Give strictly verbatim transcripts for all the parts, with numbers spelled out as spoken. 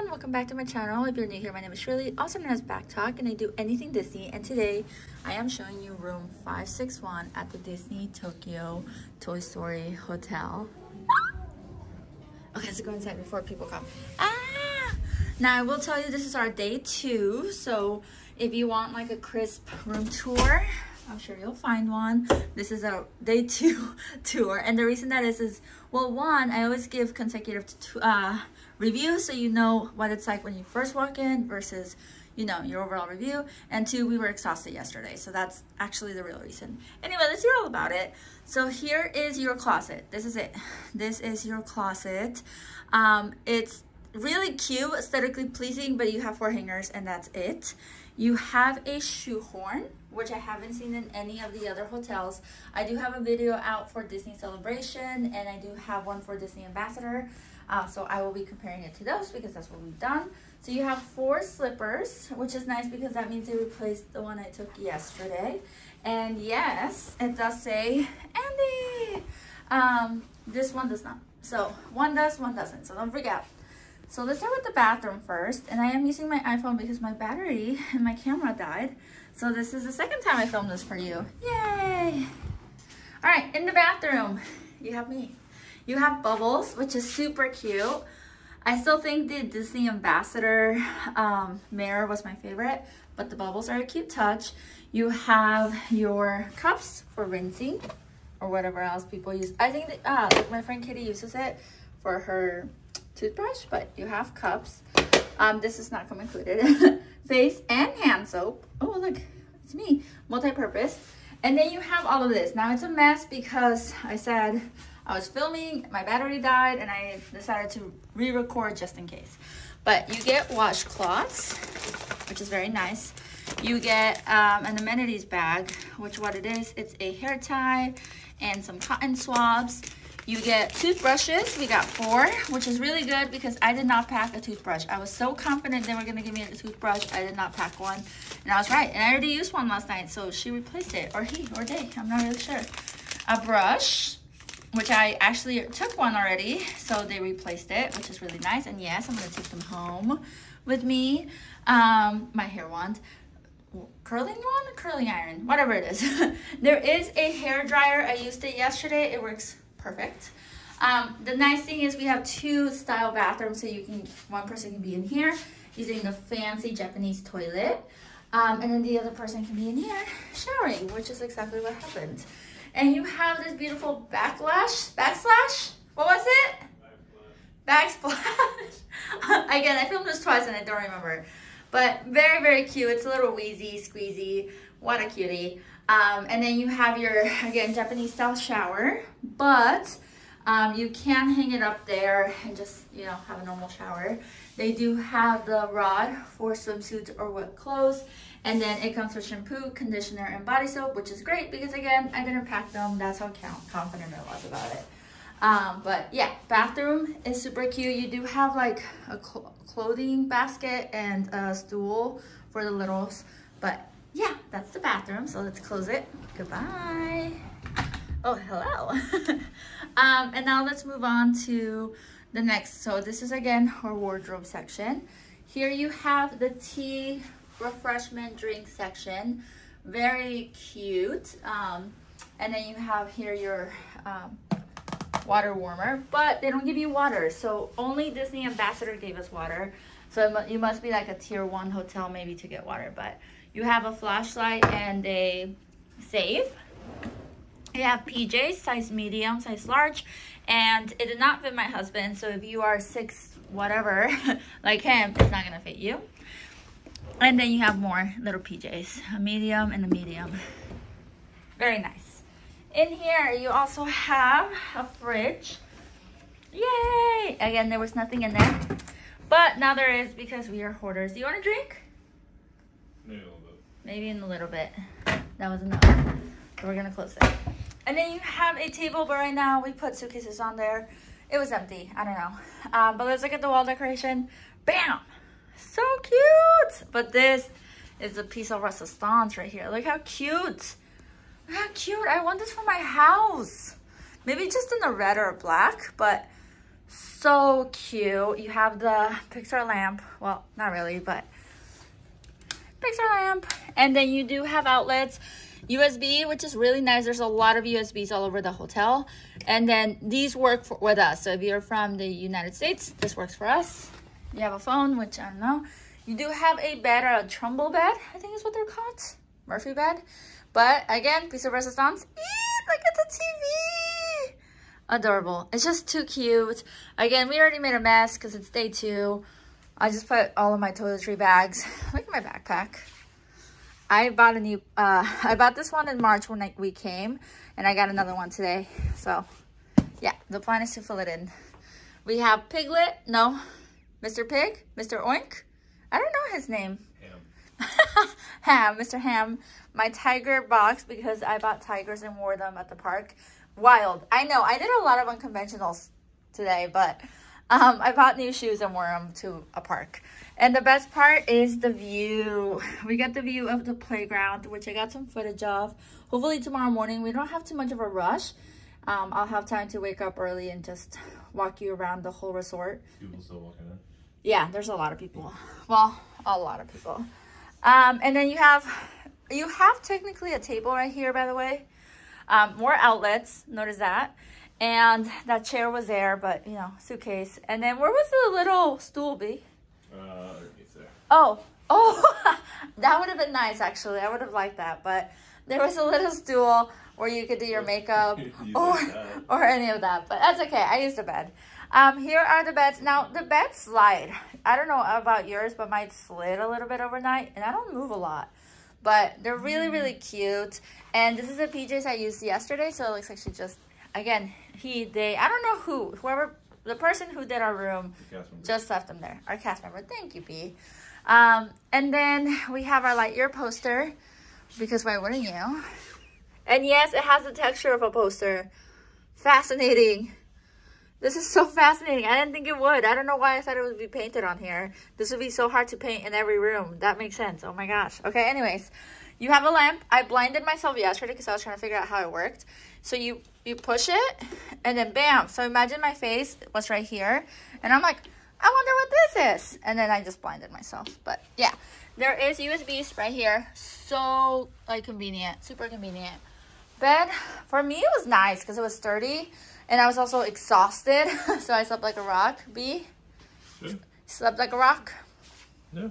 everyone, welcome back to my channel. If you're new here, my name is Shirley, also known as Backtalk, and I do anything Disney. And today I am showing you room five six one at the Disney Tokyo Toy Story Hotel. Okay, let's go inside before people come. Ah! Now I will tell you, this is our day two, so if you want like a crisp room tour, I'm sure you'll find one. This is a day two tour, and the reason that is is, well, one, I always give consecutive uh, reviews so you know what it's like when you first walk in versus, you know, your overall review. And two, we were exhausted yesterday, so that's actually the real reason. Anyway, let's hear all about it. So here is your closet. This is it. This is your closet. Um, it's really cute, aesthetically pleasing, but you have four hangers and that's it. You have a shoehorn, which I haven't seen in any of the other hotels. I do have a video out for Disney Celebration, and I do have one for Disney Ambassador. Uh, so I will be comparing it to those because that's what we've done. So you have four slippers, which is nice because that means they replaced the one I took yesterday. And yes, it does say Andy. Um, this one does not. So one does, one doesn't. So don't freak out. So let's start with the bathroom first, and I am using my iPhone because my battery and my camera died. So this is the second time I filmed this for you. Yay! All right, in the bathroom, you have me. You have bubbles, which is super cute. I still think the Disney Ambassador um, mirror was my favorite, but the bubbles are a cute touch. You have your cups for rinsing or whatever else people use. I think that uh, like my friend Kitty uses it for her toothbrush, but you have cups. Um, this is not come included. Face and hand soap. Oh, look, it's me. Multi-purpose. And then you have all of this. Now it's a mess because I said I was filming, my battery died, and I decided to re-record just in case. But you get washcloths, which is very nice. You get um, an amenities bag, which what it is, it's a hair tie and some cotton swabs. You get toothbrushes. We got four, which is really good because I did not pack a toothbrush. I was so confident they were going to give me a toothbrush. I did not pack one, and I was right. And I already used one last night, so she replaced it, or he, or they. I'm not really sure. A brush, which I actually took one already, so they replaced it, which is really nice. And yes, I'm going to take them home with me. Um, my hair wand. Curling wand? Curling iron. Whatever it is. There is a hair dryer. I used it yesterday. It works perfect. Um, the nice thing is we have two style bathrooms, so you can, one person can be in here using the fancy Japanese toilet, um, and then the other person can be in here showering, which is exactly what happened. And you have this beautiful backlash, backslash, what was it? Backsplash. Backsplash. Again, I filmed this twice and I don't remember, but very, very cute. It's a little wheezy, squeezy. What a cutie. Um, and then you have your, again, Japanese style shower, but um, you can hang it up there and just, you know, have a normal shower. They do have the rod for swimsuits or wet clothes, and then it comes with shampoo, conditioner, and body soap, which is great because, again, I didn't pack them. That's how confident I was about it. Um, but yeah, bathroom is super cute. You do have like a cl- clothing basket and a stool for the littles, but yeah, that's the bathroom. So let's close it. Goodbye. Oh, hello. um, and now let's move on to the next. So this is, again, our wardrobe section. Here you have the tea, refreshment, drink section. Very cute. Um, and then you have here your um, water warmer, but they don't give you water. So only Disney Ambassador gave us water. So you must be like a tier one hotel maybe to get water, but you have a flashlight and a safe. You have P Js, size medium, size large, and it did not fit my husband. So if you are six, whatever, like him, it's not gonna fit you. And then you have more little P Js, a medium and a medium. Very nice. In here, you also have a fridge. Yay! Again, there was nothing in there, but now there is because we are hoarders. Do you want a drink? Maybe a little bit. Maybe in a little bit. That was enough. So we're gonna close it. And then you have a table, but right now we put suitcases on there. It was empty. I don't know. Um, but let's look at the wall decoration. Bam! So cute! But this is a piece of resistance right here. Look how cute! Look how cute! I want this for my house. Maybe just in a red or a black, but so cute. You have the Pixar lamp. Well, not really, but Pixar lamp. And then you do have outlets. U S B, which is really nice. There's a lot of U S Bs all over the hotel. And then these work for, with us. So if you're from the United States, this works for us. You have a phone, which I don't know. You do have a bed, or a Trumbull bed, I think is what they're called. Murphy bed. But again, piece of resistance. Eee, look at the T V. Adorable. It's just too cute. Again, we already made a mess because it's day two. I just put all of my toiletry bags. Look at my backpack. I bought a new, uh, I bought this one in March when I, we came, and I got another one today. So yeah, the plan is to fill it in. We have Piglet, no, Mister Pig, Mister Oink. I don't know his name. Ham. Ham, Mister Ham. My tiger box, because I bought tigers and wore them at the park. Wild. I know, I did a lot of unconventionals today, but Um, I bought new shoes and wore them to a park. And the best part is the view. We got the view of the playground, which I got some footage of. Hopefully tomorrow morning. We don't have too much of a rush. Um, I'll have time to wake up early and just walk you around the whole resort. People still walking in? Yeah, there's a lot of people. Well, a lot of people. Um, and then you have, you have technically a table right here, by the way. Um, more outlets. Notice that. And that chair was there, but, you know, suitcase. And then where was the little stool be? Uh, it's there. Oh, oh, that would have been nice, actually. I would have liked that. But there was a little stool where you could do your makeup you or, or any of that. But that's okay. I used a bed. Um, here are the beds. Now, the beds slide. I don't know about yours, but mine slid a little bit overnight. And I don't move a lot. But they're really, really cute. And this is the P Js I used yesterday, so it looks like she just... Again, he, they, I don't know who, whoever, the person who did our room just left them there. Our cast member. Thank you, B. Um, and then we have our Lightyear poster, because why wouldn't you? And yes, it has the texture of a poster. Fascinating. This is so fascinating. I didn't think it would. I don't know why I thought it would be painted on here. This would be so hard to paint in every room. That makes sense. Oh my gosh. Okay, anyways. You have a lamp. I blinded myself yesterday because I was trying to figure out how it worked. So you, you push it, and then bam. So imagine my face was right here. And I'm like, I wonder what this is. And then I just blinded myself. But yeah, there is U S Bs right here. So like convenient, super convenient. Bed, for me, it was nice because it was sturdy. And I was also exhausted. So I slept like a rock. B, yeah. Slept like a rock. Yeah.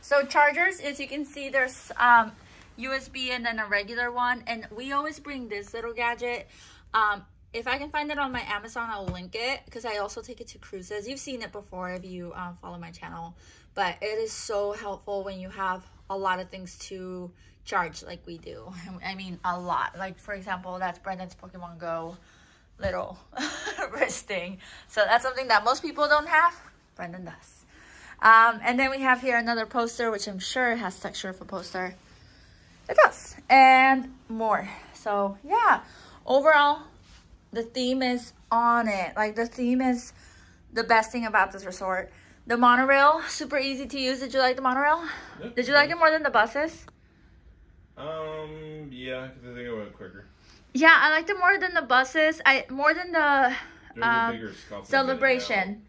So chargers, as you can see, there's um, U S B and then a regular one. And we always bring this little gadget. Um, if I can find it on my Amazon, I'll link it. Because I also take it to cruises. You've seen it before if you um, follow my channel. But it is so helpful when you have a lot of things to charge like we do. I mean, a lot. Like, for example, that's Brendan's Pokemon Go little wrist thing. So that's something that most people don't have. Brendan does. Um, and then we have here another poster, which I'm sure has texture for poster. It does. And more. So, yeah. Overall, the theme is on it. Like, the theme is the best thing about this resort. The monorail, super easy to use. Did you like the monorail? Yep. Did you like it more than the buses? Um, yeah, because I think it went quicker. Yeah, I liked it more than the buses. I More than the um, celebration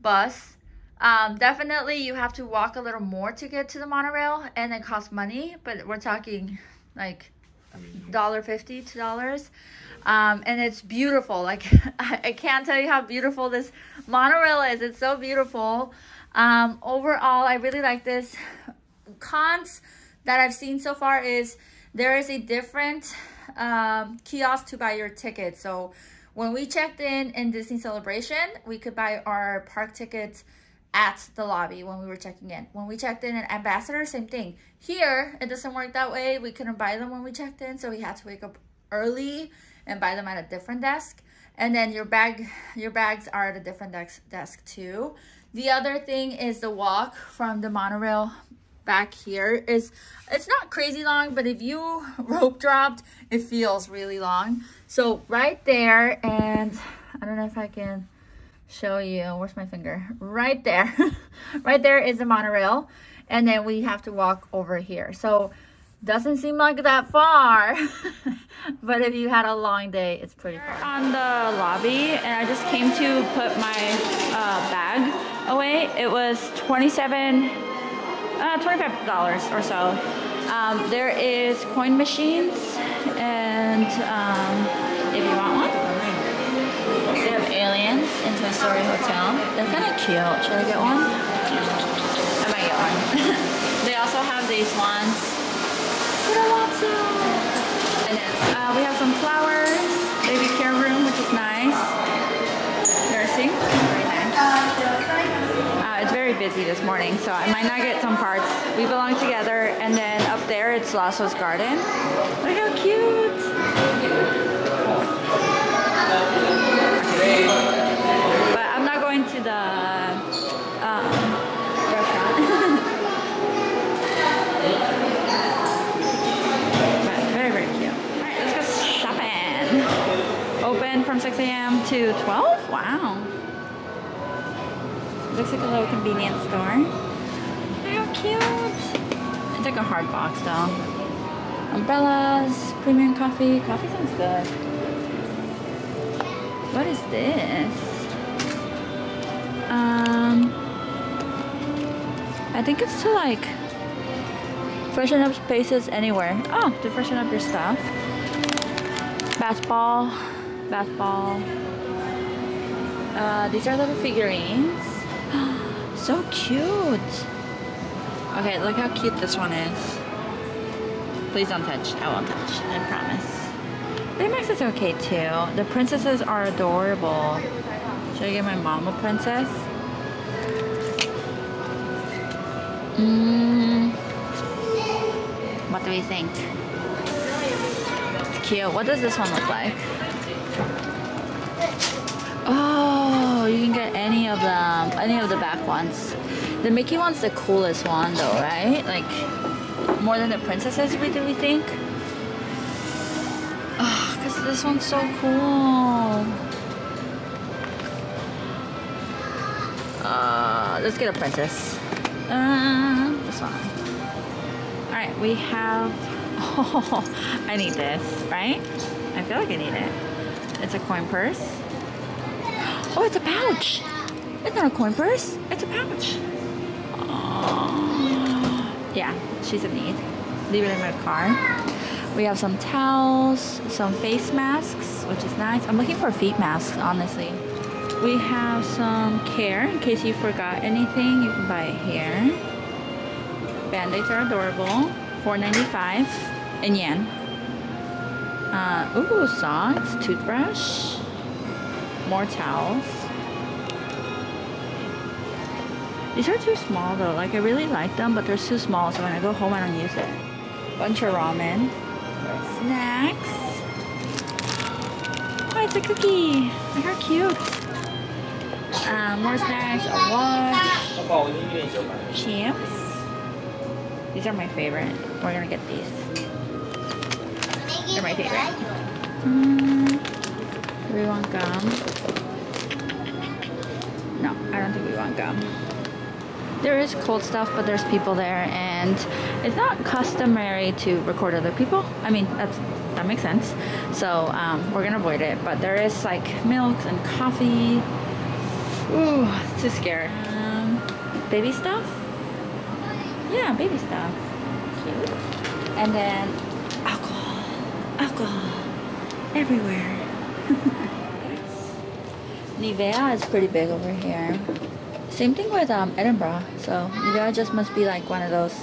bus. Um, definitely you have to walk a little more to get to the monorail, and it costs money, but we're talking like a dollar fifty, two dollars. Um, and it's beautiful. Like, I, I can't tell you how beautiful this monorail is. It's so beautiful. Um, overall, I really like this. Cons that I've seen so far is there is a different, um, kiosk to buy your ticket. So when we checked in in Disney Celebration, we could buy our park tickets at the lobby when we were checking in. When we checked in at Ambassador, same thing. Here, it doesn't work that way. We couldn't buy them when we checked in, so we had to wake up early and buy them at a different desk. And then your bag, your bags are at a different desk, desk too. The other thing is the walk from the monorail back here is, it's not crazy long, but if you rope dropped, it feels really long. So right there, and I don't know if I can show you, where's my finger, right there right there is the monorail, and then we have to walk over here. So Doesn't seem like that far, but if you had a long day, it's pretty far. We're on the lobby, and I just came to put my uh, bag away. It was twenty-seven, uh, twenty-five dollars or so. Um, there is coin machines, and um, if you want one. They have aliens in Toy Story Hotel. They're kind of cute. Should I get one? I might get one. They also have these ones. And then uh, we have some flowers, baby care room, which is nice. Nursing, very nice. Uh, it's very busy this morning, so I might not get some parts. We belong together, and then up there it's Lasso's garden. Look how cute! But I'm not going to the um, from six A M to twelve? Wow. Looks like a little convenience store. Look how cute. It's like a hard box though. Umbrellas, premium coffee. Coffee sounds good. What is this? Um, I think it's to like freshen up spaces anywhere. Oh, to freshen up your stuff. Bath ball. Bath ball. Uh, these are little figurines. So cute. Okay, look how cute this one is. Please don't touch. I won't touch. I promise. Baymax is okay too. The princesses are adorable. Should I get my mom a princess? Mm. What do we think? It's cute. What does this one look like? Oh, you can get any of them, any of the back ones. The Mickey one's the coolest one though, right? Like, more than the princesses, we do we think? Oh, because this one's so cool. Uh, let's get a princess. Uh, this one. Alright, we have... Oh, I need this, right? I feel like I need it. It's a coin purse. Oh, it's a pouch. It's not a coin purse. It's a pouch. Oh. Yeah, she's in need. Leave it in my car. We have some towels, some face masks, which is nice. I'm looking for feet masks, honestly. We have some care. In case you forgot anything, you can buy it here. Band-aids are adorable. four ninety-five in yen. Uh, ooh, socks, toothbrush. More towels. These are too small though. Like, I really like them, but they're too small, so when I go home I don't use it. Bunch of ramen. Snacks. Oh, it's a cookie. Look how cute. Um, more snacks, a watch. Chips. These are my favorite. We're gonna get these. They're my favorite. Mm. Do we want gum? No, I don't think we want gum. There is cold stuff, but there's people there, and it's not customary to record other people. I mean, that's, that makes sense. So um, we're gonna avoid it, but there is like milks and coffee. Ooh, it's too scary. Um, baby stuff? Yeah, baby stuff. Cute. And then alcohol. Alcohol. Everywhere. Nivea is pretty big over here. Same thing with um, Edinburgh. So Nivea just must be like one of those.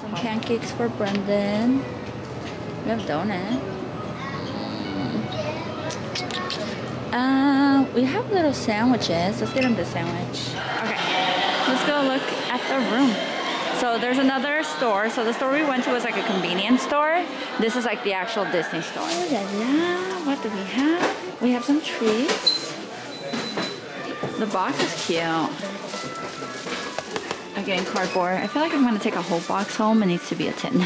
Some pancakes for Brendan. We have donut. Uh, we have little sandwiches. Let's get him the sandwich. Okay, let's go look at the room. So there's another store. So the store we went to was like a convenience store. This is like the actual Disney store. Oh la la, what do we have? We have some treats. The box is cute. I'm getting cardboard. I feel like I'm gonna take a whole box home. It needs to be a tin. Oh,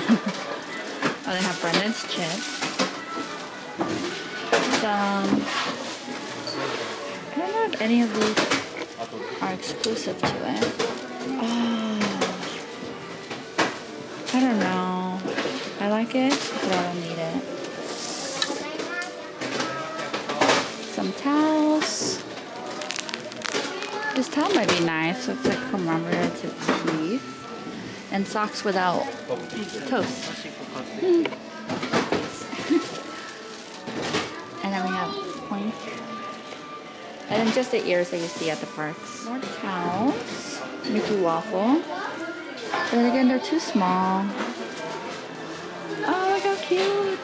they have Brendan's chips. Some. I don't know if any of these are exclusive to it. Oh. I don't know. I like ticket, but I don't need it. Some towels. This towel might be nice, it's like commemorative leaf. And socks without toes. Mm. And then we have Oink. And then just the ears that you see at the parks. More towels. Mickey waffle. But then again, they're too small. Oh, look how cute.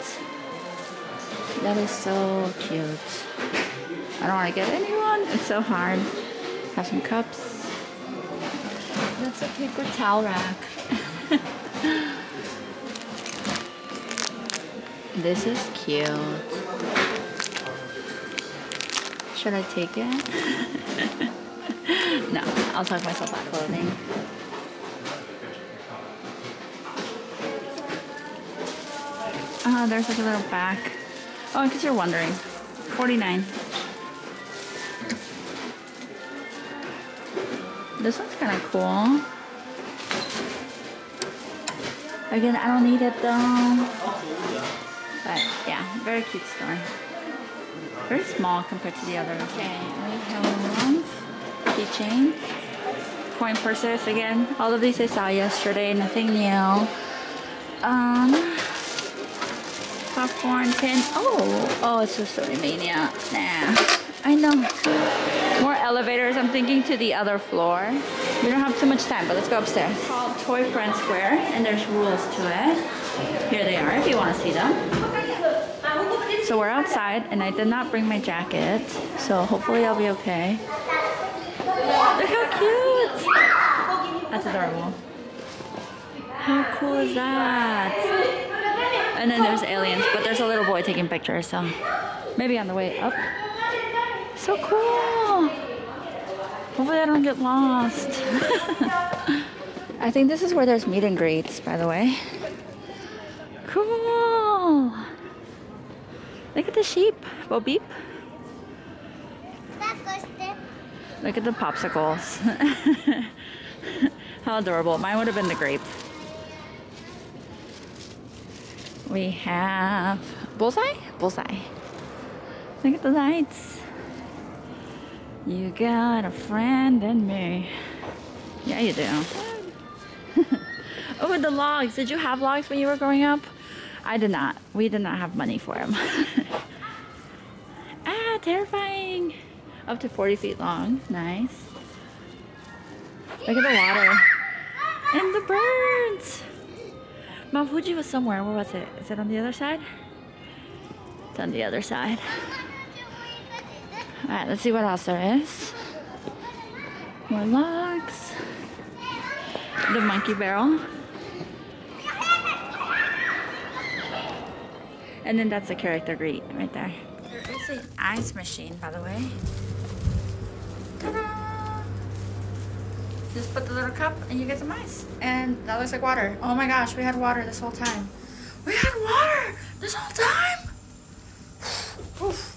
That is so cute. I don't want to get anyone. It's so hard. Have some cups. That's a paper towel rack. This is cute. Should I take it? No, I'll talk myself out of clothing. Ah, uh, there's like a little back. Oh, in case you're wondering. forty-nine. This one's kind of cool. Again, I don't need it though. But yeah, very cute store. Very small compared to the others. Okay, we have ones, keychain, coin purses again. All of these I saw yesterday, nothing new. Um, popcorn pin. Oh, oh, it's just Sony Mania. Nah, I know. More elevators. I'm thinking to the other floor. We don't have too much time, but let's go upstairs. It's called Toy Friend Square, and there's rules to it. Here they are, if you want to see them. So we're outside, and I did not bring my jacket, so hopefully I'll be okay. Look how cute! That's adorable. How cool is that? And then there's aliens, but there's a little boy taking pictures, so maybe on the way up. So cool! Hopefully I don't get lost. I think this is where there's meet and greets, by the way. Cool! Look at the sheep. Bo beep. Look at the popsicles. How adorable. Mine would have been the grape. We have Bullseye? Bullseye. Look at the lights. You got a friend in me. Yeah, you do. Oh, with the logs. Did you have logs when you were growing up? I did not. We did not have money for them. Ah, terrifying! Up to forty feet long. Nice. Look at the water. And the birds! Mount Fuji was somewhere. Where was it? Is it on the other side? It's on the other side. Alright, let's see what else there is. More logs. The monkey barrel. And then that's a character greet right there. There is an ice machine, by the way. Ta-da! Just put the little cup and you get some ice. And that looks like water. Oh my gosh, we had water this whole time. We had water this whole time? Oof.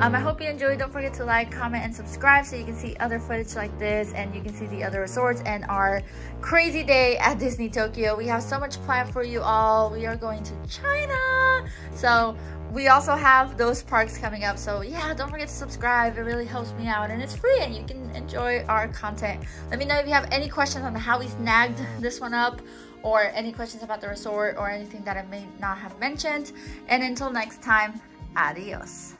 Um, I hope you enjoyed. Don't forget to like, comment, and subscribe so you can see other footage like this, and you can see the other resorts and our crazy day at Disney Tokyo. We have so much planned for you all. We are going to China. So we also have those parks coming up. So yeah, don't forget to subscribe. It really helps me out, and it's free, and you can enjoy our content. Let me know if you have any questions on how we snagged this one up, or any questions about the resort, or anything that I may not have mentioned. And until next time, adios.